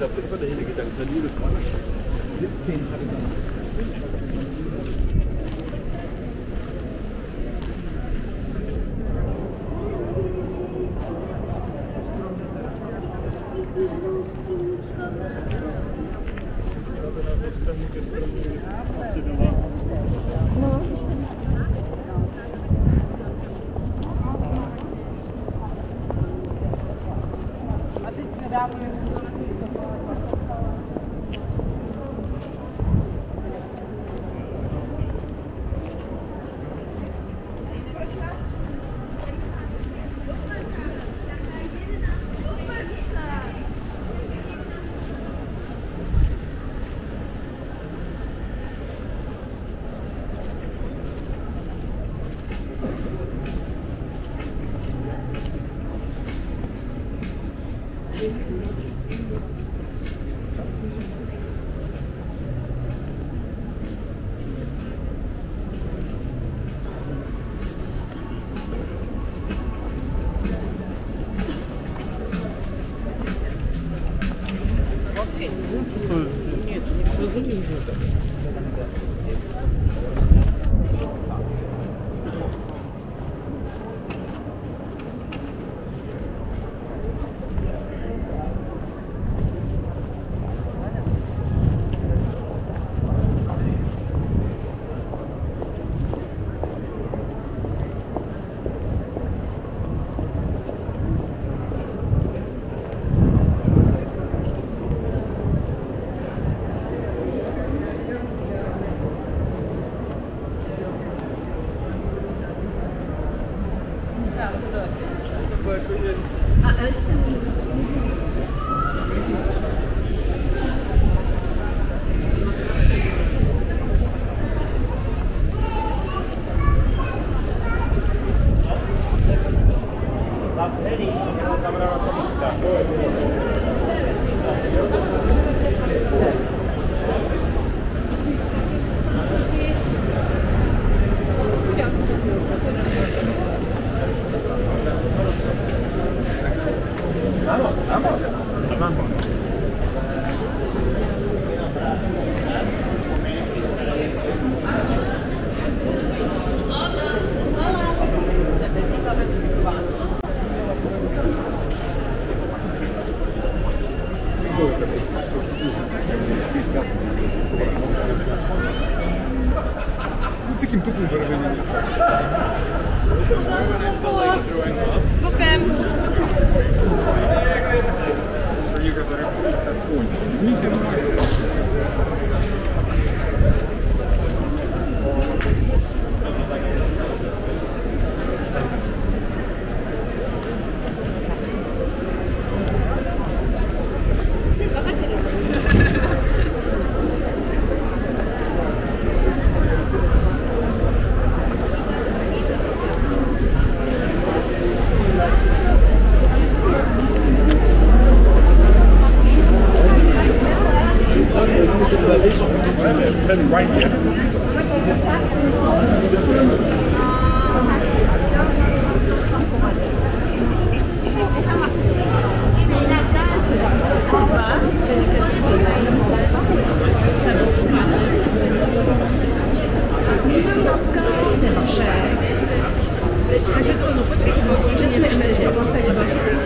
Czekaj, bo nie wiem, czy jest w ogóle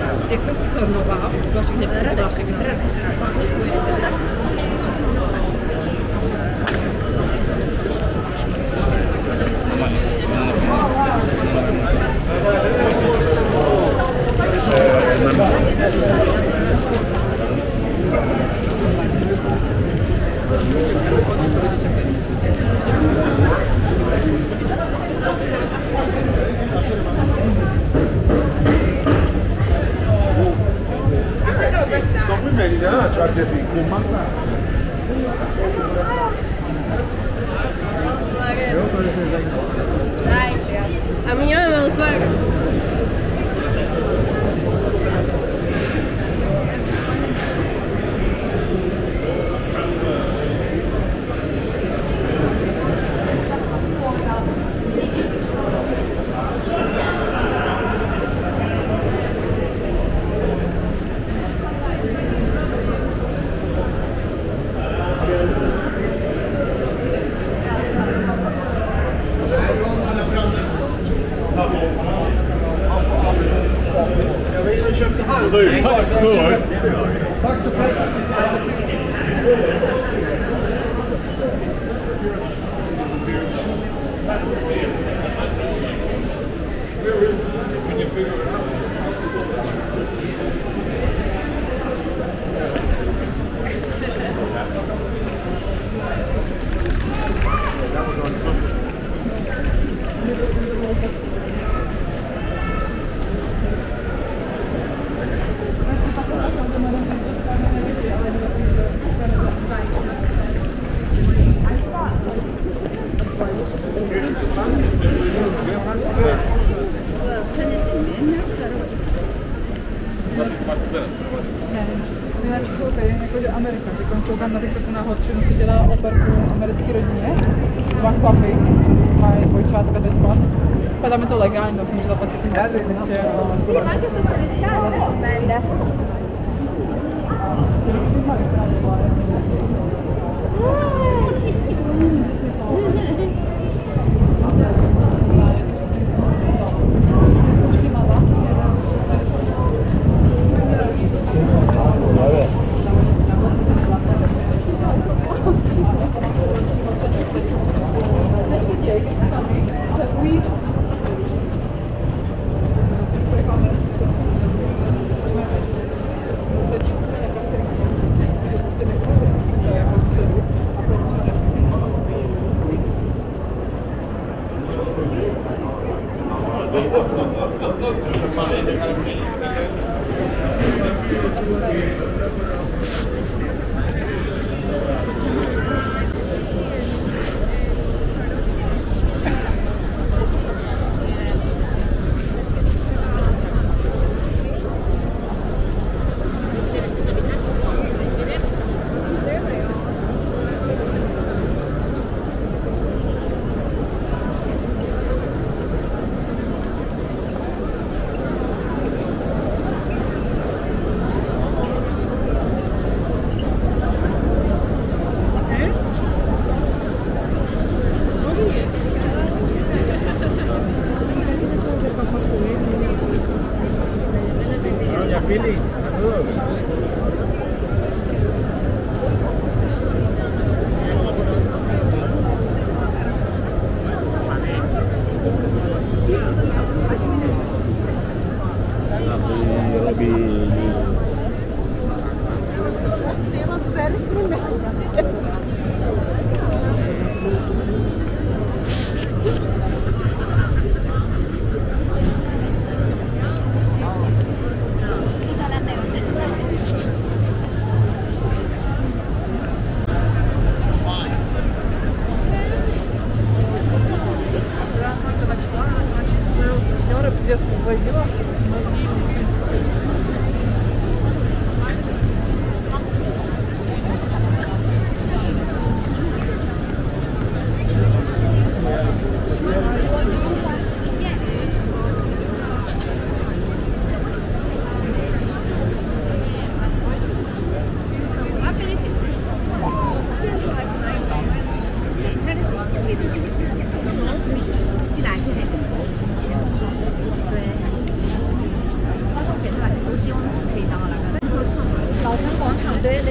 Where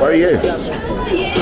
are you? Thank you.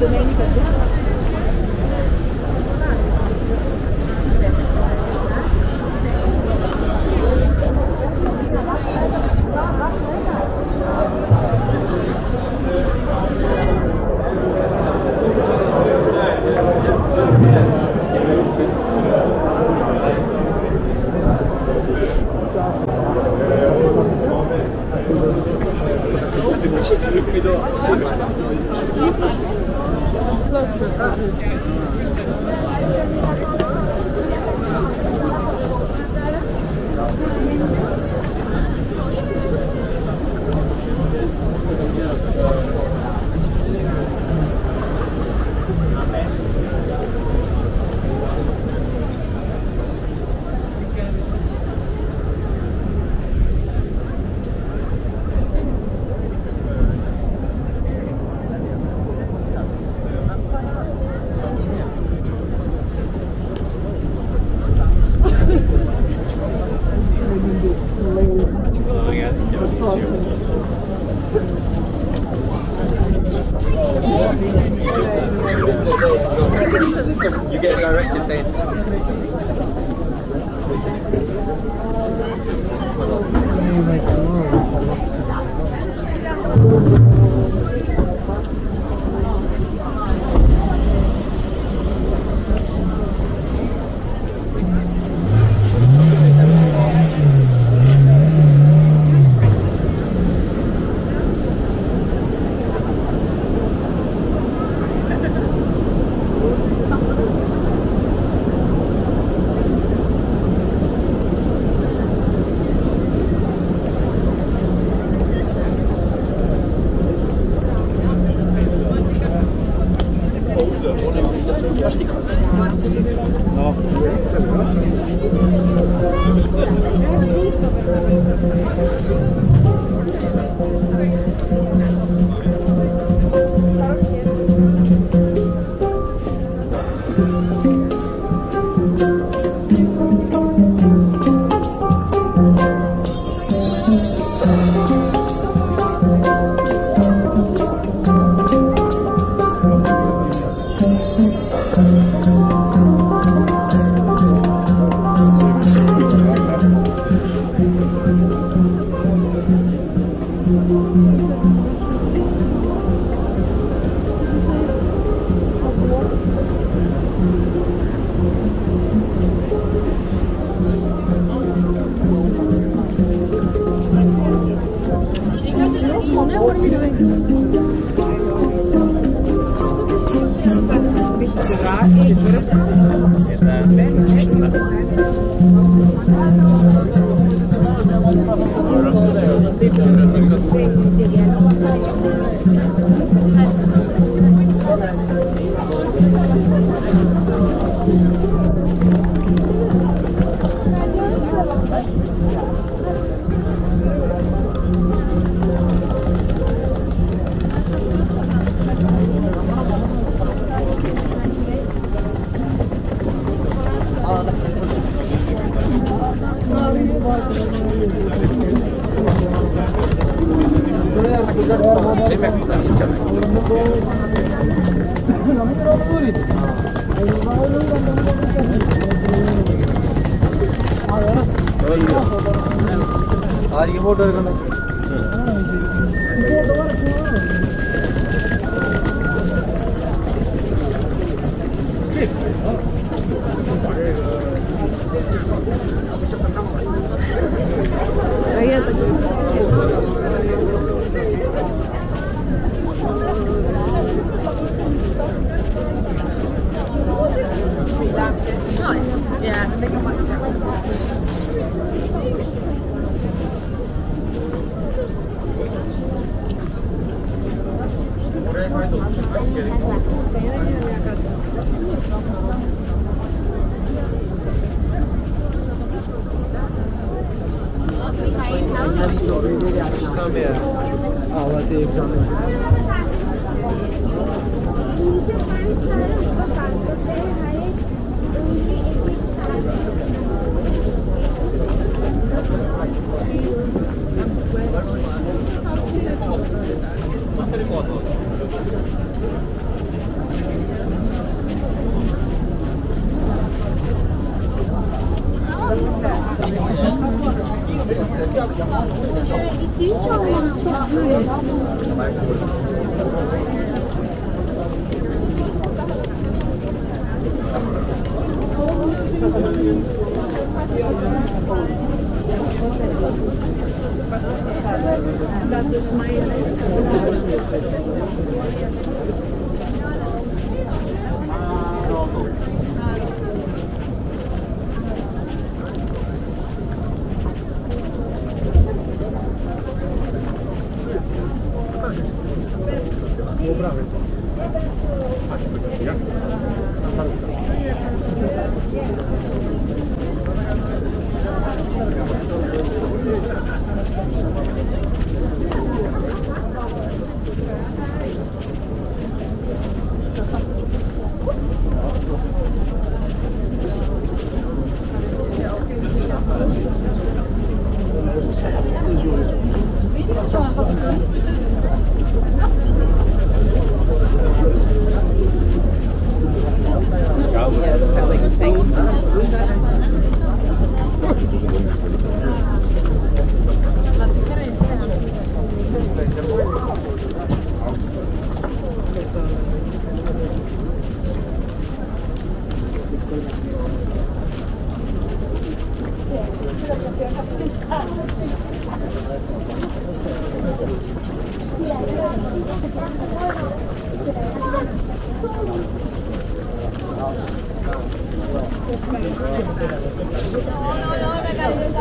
domenica giusta.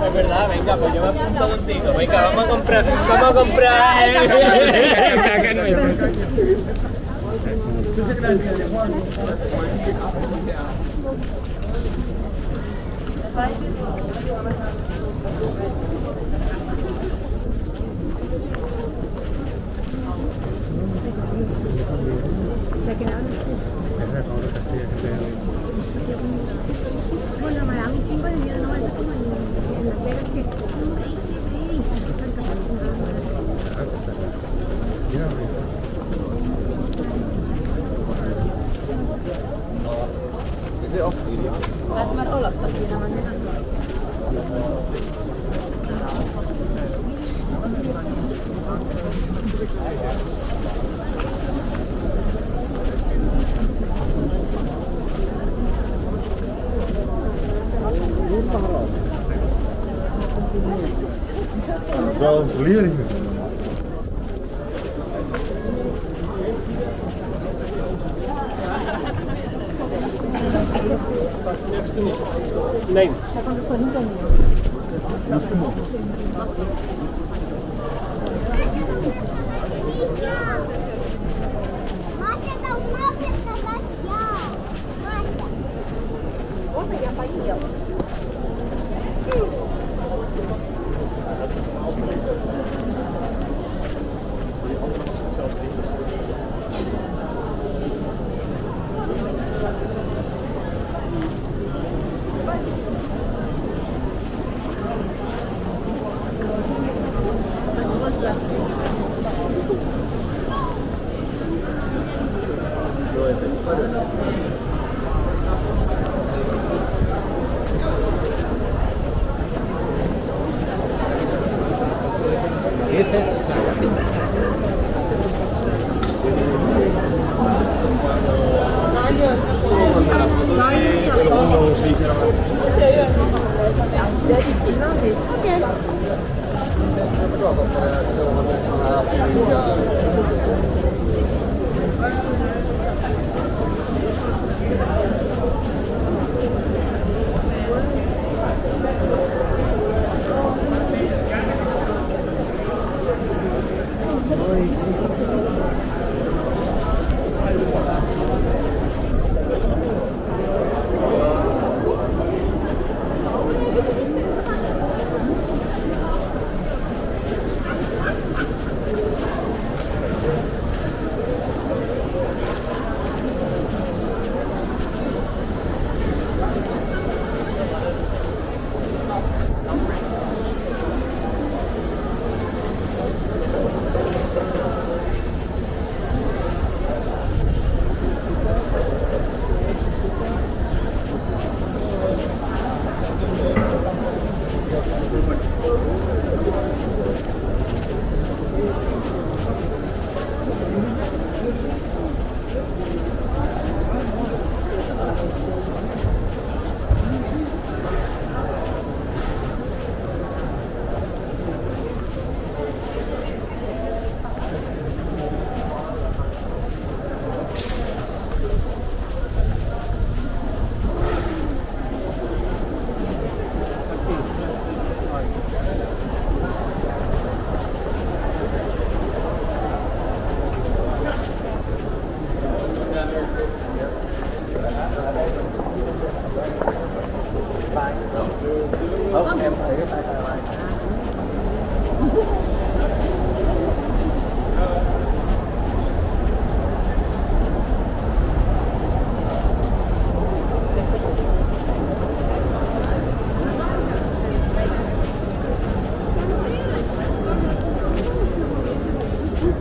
Es verdad, venga, pues yo me apunto contigo. Venga, vamos a comprar. Bueno, me da un chingo de miedo, no vaya como en Las Vegas que is it off studio? Laat maar Olaf dat je naar mijn hand Zal het leren. Nee. Hij kan het niet doen.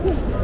Thank you.